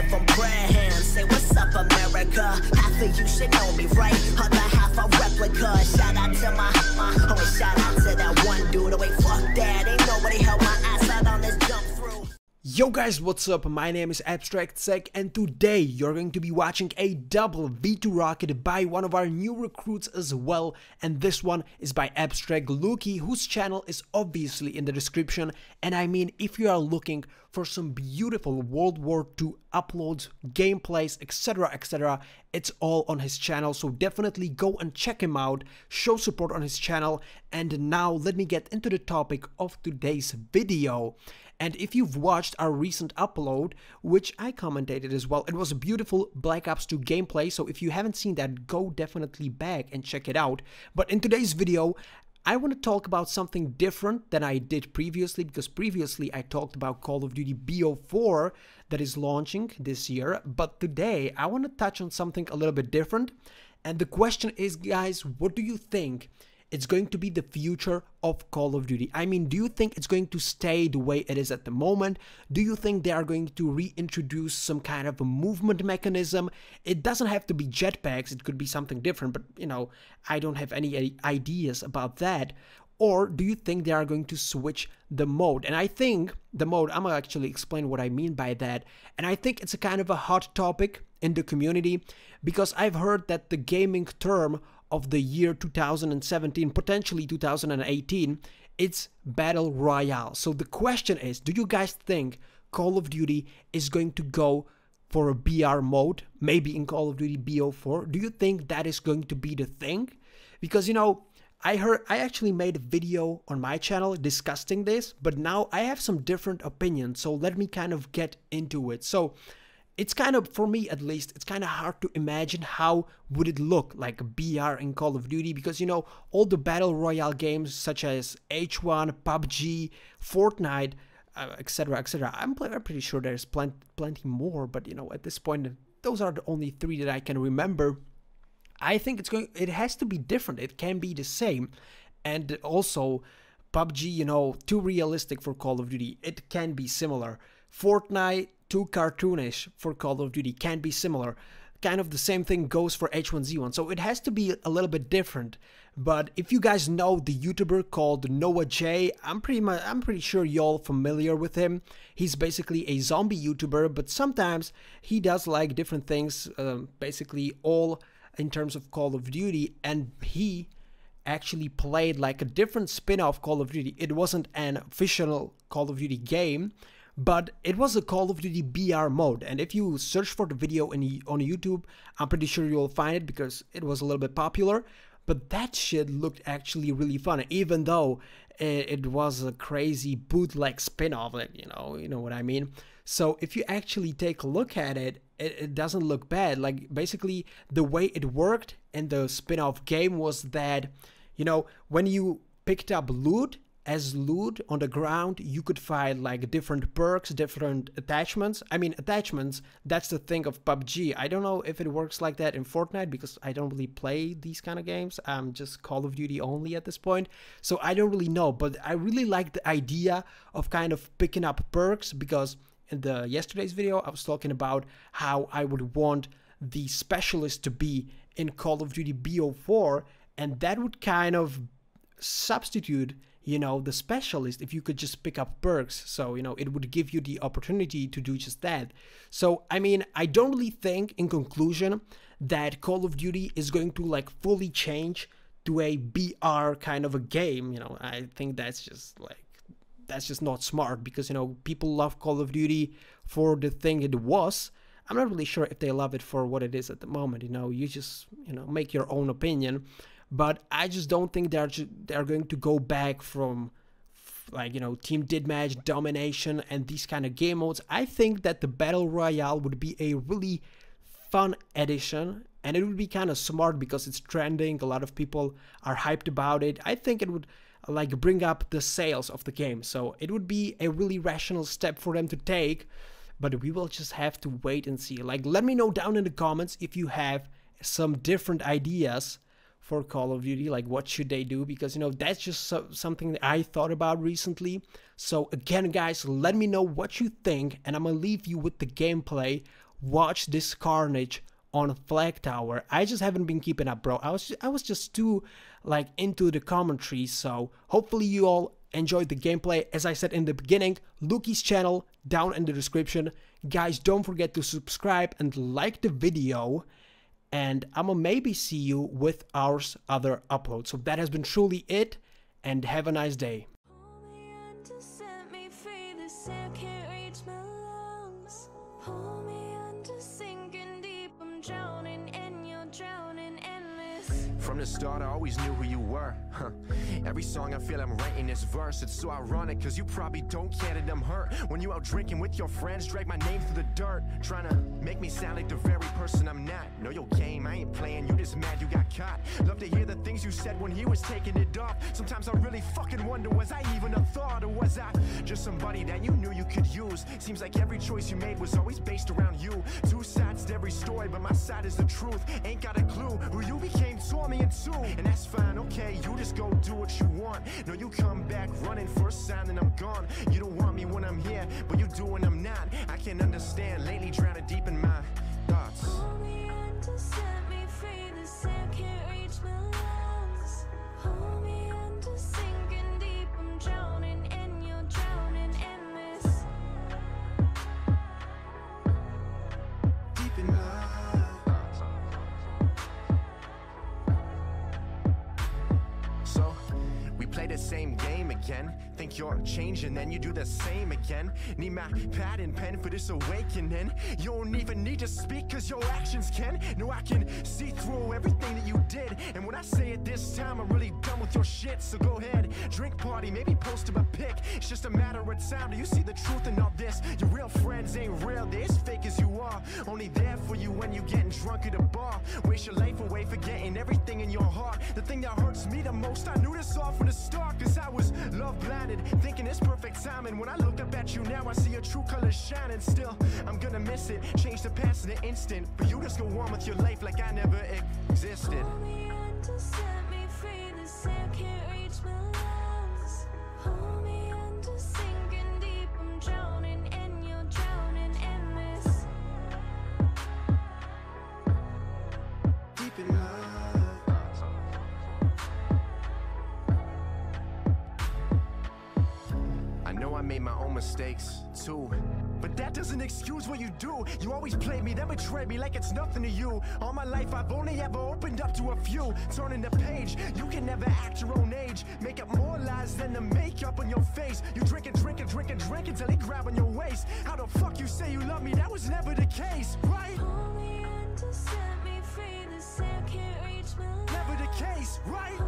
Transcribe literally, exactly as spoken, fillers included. give them prayer hands. Say what's up, America. Half of you should know me, right? Other half a replica. Shout out to my, my homie. Shout out to that one dude. Away, fuck that. Ain't nobody help my ass out on this jump through. Yo guys, what's up? My name is AbstractSec, and today you're going to be watching a double V two rocket by one of our new recruits as well, and this one is by Abstract Lukey, whose channel is obviously in the description. And I mean, if you are looking for some beautiful World War Two uploads, gameplays, etc, etc, it's all on his channel, so definitely go and check him out, show support on his channel. And now let me get into the topic of today's video. And if you've watched our recent upload, which I commentated as well, it was a beautiful Black Ops two gameplay, so if you haven't seen that, go definitely back and check it out. But in today's video, I want to talk about something different than I did previously, because previously I talked about Call of Duty B O four that is launching this year, but today I want to touch on something a little bit different. And the question is, guys, what do you think? It's going to be the future of Call of Duty. I mean, do you think it's going to stay the way it is at the moment? Do you think they are going to reintroduce some kind of a movement mechanism? It doesn't have to be jetpacks, it could be something different, but you know, I don't have any ideas about that. Or do you think they are going to switch the mode? And I think the mode, I'm gonna actually explain what I mean by that. And I think it's a kind of a hot topic in the community, because I've heard that the gaming term of the year two thousand seventeen, potentially two thousand eighteen, it's Battle Royale. So the question is, do you guys think Call of Duty is going to go for a B R mode, maybe in Call of Duty B O four? Do you think that is going to be the thing? Because, you know, I heard, I actually made a video on my channel discussing this, but now I have some different opinions, so let me kind of get into it. So it's kind of, for me at least, it's kind of hard to imagine how would it look like a B R in Call of Duty, because, you know, all the Battle Royale games such as H one, P U B G, Fortnite, etc, uh, etc, et I'm, I'm pretty sure there's plenty, plenty more, but, you know, at this point, those are the only three that I can remember. I think it's going, it has to be different, it can be the same. And also, P U B G, you know, too realistic for Call of Duty, it can be similar. Fortnite, too cartoonish for Call of Duty, can be similar. Kind of the same thing goes for H one Z one, so it has to be a little bit different. But if you guys know the YouTuber called Noah J, I'm pretty much, I'm pretty sure y'all familiar with him. He's basically a zombie YouTuber, but sometimes he does like different things, um, basically all in terms of Call of Duty, and he actually played like a different spin-off Call of Duty. It wasn't an official Call of Duty game, but it was a Call of Duty B R mode. And if you search for the video in, on YouTube, I'm pretty sure you'll find it, because it was a little bit popular. But that shit looked actually really fun, even though it was a crazy bootleg spin-off, you know, you know what I mean. So if you actually take a look at it, it, it doesn't look bad. Like, basically, the way it worked in the spin-off game was that, you know, when you picked up loot, as loot on the ground, you could find like different perks, different attachments. I mean, attachments, that's the thing of P U B G. I don't know if it works like that in Fortnite, because I don't really play these kind of games. I'm just Call of Duty only at this point, so I don't really know. But I really like the idea of kind of picking up perks, because in the yesterday's video, I was talking about how I would want the specialist to be in Call of Duty B O four, and that would kind of substitute, you know, the specialist, if you could just pick up perks. So, you know, it would give you the opportunity to do just that. So, I mean, I don't really think, in conclusion, that Call of Duty is going to like fully change to a B R kind of a game. You know, I think that's just like, that's just not smart, because, you know, people love Call of Duty for the thing it was. I'm not really sure if they love it for what it is at the moment. You know, you just, you know, make your own opinion. But I just don't think they're they're going to go back from, like, you know, team deathmatch, domination, and these kind of game modes. I think that the Battle Royale would be a really fun addition, and it would be kind of smart, because it's trending. A lot of people are hyped about it. I think it would like bring up the sales of the game, so it would be a really rational step for them to take. But we will just have to wait and see. Like, let me know down in the comments if you have some different ideas for Call of Duty, like what should they do, because, you know, that's just so, something that I thought about recently. So again, guys, let me know what you think, and I'm gonna leave you with the gameplay watch this carnage on Flag Tower. I just haven't been keeping up, bro. I was just, I was just too like into the commentary. So hopefully you all enjoyed the gameplay. As I said in the beginning, Lukey's channel down in the description. Guys, don't forget to subscribe and like the video. And I'ma maybe see you with our other upload. So that has been truly it, and have a nice day. From the start, I always knew who you were, huh. Every song I feel I'm writing this verse. It's so ironic, cause you probably don't care that I'm hurt. When you out drinking with your friends, drag my name through the dirt, trying to make me sound like the very person I'm not. Know your game, I ain't playing, you just mad you got caught. Love to hear the things you said when he was taking it off. Sometimes I really fucking wonder, was I even a thought? Or was I just somebody that you knew you could use? Seems like every choice you made was always based around you. Two sides to every story, but my side is the truth. Ain't got a clue who you became, tore me in two. And that's fine, okay, you just go do what you want. No, you come back running for a sign and I'm gone. You don't want me when I'm here, but you do when I'm not. I can't understand, lately drowning deep in my thoughts. Hold me in to set me free, the sand can't reach my lungs. Hold me in to sinking deep, I'm drowning and you're drowning in this. Deep in my play the same game again. Think you're changing, then you do the same again. Need my pad and pen for this awakening. You don't even need to speak, cause your actions can. No, I can see through everything that you did. And when I say it this time, I'm really done with your shit. So go ahead, drink party, maybe post up a pic. It's just a matter of time. Do you see the truth in all this? Your real friends ain't real, they're as fake as you are. Only there for you when you're getting drunk at a bar. Waste your life away, forgetting everything in your heart. The thing that hurts me the most, I knew this all from the start, cause I was love blinded, thinking it's perfect timing. When I look up at you now, I see your true colors shining. Still, I'm gonna miss it. Change the past in an instant, but you just go on with your life like I never existed. Hold me in to set me free, the sand can't reach my lungs. Hold me in to sinking deep, I'm drowning and you're drowning in this. Deep in my I made my own mistakes too, but that doesn't excuse what you do. You always play me, then betray me like it's nothing to you. All my life I've only ever opened up to a few. Turning the page, you can never act your own age. Make up more lies than the makeup on your face. You drinking, drinking, drinking, drinking till they grab on your waist. How the fuck you say you love me? That was never the case, right? Only to set me free, the sand can't reach my life. Never the case, right?